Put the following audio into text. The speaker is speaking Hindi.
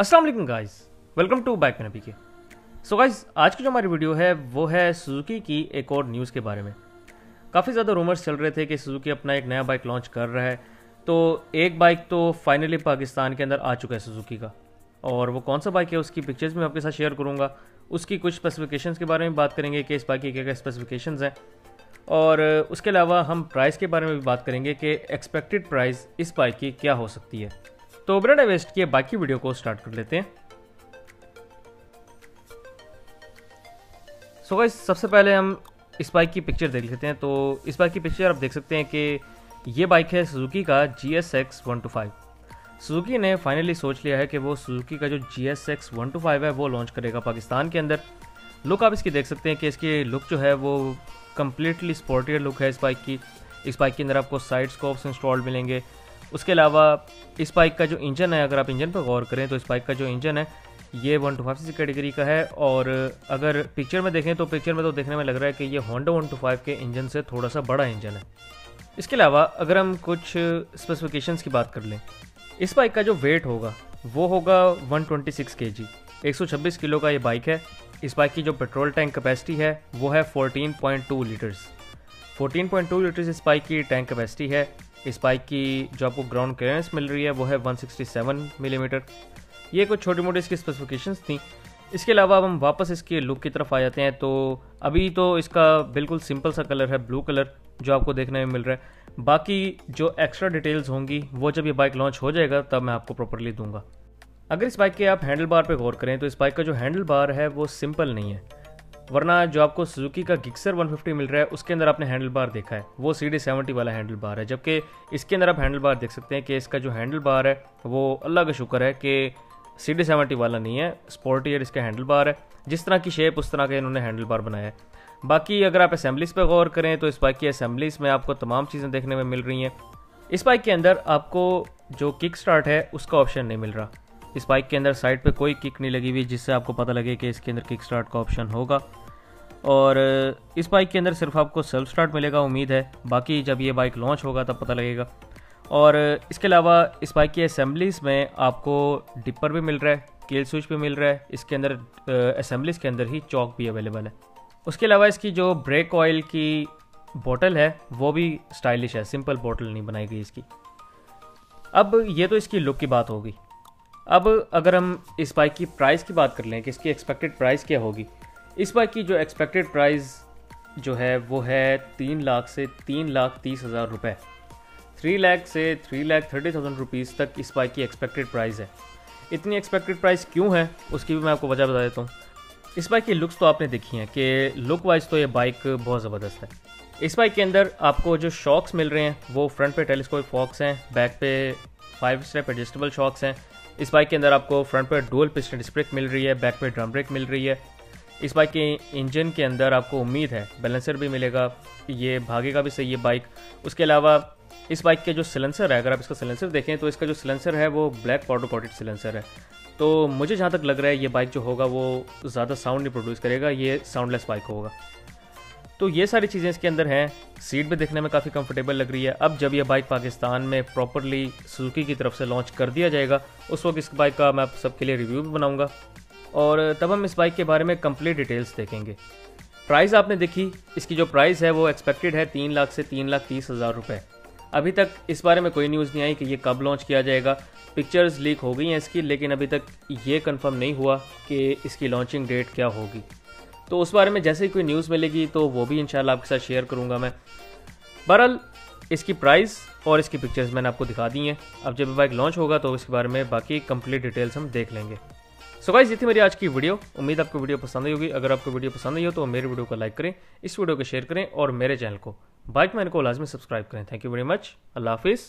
अस्सलाम वालेकुम guys, welcome to bike mania के। सो गाइस, आज की जो हमारी वीडियो है वो है सुजुकी की एक और न्यूज़ के बारे में। काफ़ी ज़्यादा रूमर्स चल रहे थे कि सुजुकी अपना एक नया बाइक लॉन्च कर रहा है, तो एक बाइक तो फाइनली पाकिस्तान के अंदर आ चुका है सुजुकी का। और वो कौन सा बाइक है उसकी पिक्चर्स मैं आपके साथ शेयर करूँगा, उसकी कुछ स्पेसिफिकेशंस के बारे में बात करेंगे कि इस बाइक की क्या क्या स्पेसिफिकेशंस हैं, और उसके अलावा हम प्राइस के बारे में भी बात करेंगे कि एक्सपेक्टेड प्राइस इस बाइक की क्या हो सकती है। तो बिना वेस्ट किए बाकी वीडियो को स्टार्ट कर लेते हैं। सो गाइस, सबसे पहले हम इस बाइक की पिक्चर देख लेते हैं। तो इस बाइक की पिक्चर आप देख सकते हैं कि ये बाइक है सुजुकी का GSX 125। सुजुकी ने फाइनली सोच लिया है कि वो सुजुकी का जो GSX 125 है वो लॉन्च करेगा पाकिस्तान के अंदर। लुक आप इसकी देख सकते हैं कि इसकी लुक जो है वो कम्प्लीटली स्पोर्टियर लुक है इस बाइक की। इस बाइक के अंदर आपको साइड स्कोप्स इंस्टॉल्ड मिलेंगे। उसके अलावा इस बाइक का जो इंजन है, अगर आप इंजन पर गौर करें तो इस बाइक का जो इंजन है ये 125cc कैटेगरी का है। और अगर पिक्चर में देखें तो पिक्चर में तो देखने में लग रहा है कि ये Honda 125 के इंजन से थोड़ा सा बड़ा इंजन है। इसके अलावा अगर हम कुछ स्पेसिफिकेशंस की बात कर लें, इस बाइक का जो वेट होगा वो होगा 126 kg, 126 किलो का ये बाइक है। इस बाइक की जो पेट्रोल टैंक कैपेसिटी है वो है 14.2 लीटर्स इस बाइक की टैंक कैपेसिटी है। इस बाइक की जो आपको ग्राउंड क्लियरेंस मिल रही है वो है 167 मिलीमीटर। ये कुछ छोटी मोटी इसकी स्पेसिफिकेशंस थी। इसके अलावा अब हम वापस इसके लुक की तरफ आ जाते हैं। तो अभी तो इसका बिल्कुल सिंपल सा कलर है ब्लू कलर जो आपको देखने में मिल रहा है। बाकी जो एक्स्ट्रा डिटेल्स होंगी वो जब ये बाइक लॉन्च हो जाएगा तब मैं आपको प्रॉपरली दूंगा। अगर इस बाइक के आप हैंडल बार पर गौर करें तो इस बाइक का जो हैंडल बार है वो सिंपल नहीं है, वरना जो आपको सुजुकी का गिक्सर 150 मिल रहा है उसके अंदर आपने हैंडल बार देखा है वो CD70 वाला हैंडल बार है, जबकि इसके अंदर आप हैंडल बार देख सकते हैं कि इसका जो हैंडल बार है वो अल्लाह का शुक्र है कि CD70 वाला नहीं है, स्पोर्टियर इसका हैंडल बार है। जिस तरह की शेप उस तरह का इन्होंने हैंडल बार बनाया है। बाकी अगर आप असेंबलीस पर गौर करें तो इस बाइक की असेंबलीस में आपको तमाम चीज़ें देखने में मिल रही हैं। इस बाइक के अंदर आपको जो किक स्टार्ट है उसका ऑप्शन नहीं मिल रहा। इस बाइक के अंदर साइड पे कोई किक नहीं लगी हुई जिससे आपको पता लगे कि इसके अंदर किक स्टार्ट का ऑप्शन होगा। और इस बाइक के अंदर सिर्फ आपको सेल्फ स्टार्ट मिलेगा, उम्मीद है। बाकी जब ये बाइक लॉन्च होगा तब पता लगेगा। और इसके अलावा इस बाइक की असेंबलीज़ में आपको डिपर भी मिल रहा है, कील स्विच भी मिल रहा है। इसके अंदर असेंबलीज़ के अंदर ही चॉक भी अवेलेबल है। उसके अलावा इसकी जो ब्रेक ऑयल की बोतल है वो भी स्टाइलिश है, सिंपल बोतल नहीं बनाई गई इसकी। अब ये तो इसकी लुक की बात होगी। अब अगर हम इस बाइक की प्राइस की बात कर लें कि इसकी एक्सपेक्टेड प्राइस क्या होगी। इस बाइक की जो एक्सपेक्टेड प्राइस जो है वो है 3 लाख से 3,30,000 रुपये, 3 लाख से 3,30,000 रुपीज़ तक इस बाइक की एक्सपेक्टेड प्राइस है। इतनी एक्सपेक्टेड प्राइस क्यों है उसकी भी मैं आपको वजह बता देता हूँ। इस बाइक की लुक्स तो आपने देखी हैं कि लुक वाइज तो ये बाइक बहुत ज़बरदस्त है। इस बाइक के अंदर आपको जो शॉक्स मिल रहे हैं वो फ्रंट पे टेलीस्कोप फॉक्स हैं, बैक पे 5 स्टेप एडजस्टेबल शॉक्स हैं। इस बाइक के अंदर आपको फ्रंट पर डुअल पिस्टन डिस्क ब्रेक मिल रही है, बैक पर ड्रम ब्रेक मिल रही है। इस बाइक के इंजन के अंदर आपको उम्मीद है बैलेंसर भी मिलेगा, ये भागेगा भी सही ये बाइक। उसके अलावा इस बाइक के जो सिलेंसर है, अगर आप इसका सिलेंसर देखें तो इसका जो सिलेंसर है वो ब्लैक पाउडर कोटेड सिलेंसर है। तो मुझे जहाँ तक लग रहा है ये बाइक जो होगा वो ज़्यादा साउंड नहीं प्रोड्यूस करेगा, ये साउंडलेस बाइक होगा। तो ये सारी चीज़ें इसके अंदर हैं। सीट भी देखने में काफ़ी कंफर्टेबल लग रही है। अब जब यह बाइक पाकिस्तान में प्रॉपरली सुजुकी की तरफ से लॉन्च कर दिया जाएगा उस वक्त इस बाइक का मैं आप सबके लिए रिव्यू भी बनाऊंगा और तब हम इस बाइक के बारे में कंप्लीट डिटेल्स देखेंगे। प्राइस आपने देखी, इसकी जो प्राइस है वो एक्सपेक्टेड है 3 लाख से 3,30,000 रुपये। अभी तक इस बारे में कोई न्यूज़ नहीं आई कि ये कब लॉन्च किया जाएगा। पिक्चर्स लीक हो गई हैं इसकी, लेकिन अभी तक ये कन्फर्म नहीं हुआ कि इसकी लॉन्चिंग डेट क्या होगी। तो उस बारे में जैसे ही कोई न्यूज़ मिलेगी तो वो भी इंशाल्लाह आपके साथ शेयर करूंगा मैं। बहरहाल इसकी प्राइस और इसकी पिक्चर्स मैंने आपको दिखा दी हैं। अब जब बाइक लॉन्च होगा तो इसके बारे में बाकी कंप्लीट डिटेल्स हम देख लेंगे। सो गाइस, ये थी मेरी आज की वीडियो। उम्मीद आपको वीडियो पसंद आई होगी। अगर आपको वीडियो पसंद आई हो तो मेरे वीडियो को लाइक करें, इस वीडियो को शेयर करें और मेरे चैनल को बाइक मैनिया को लाजमी सब्सक्राइब करें। Thank you very much. अल्लाह हाफिज़।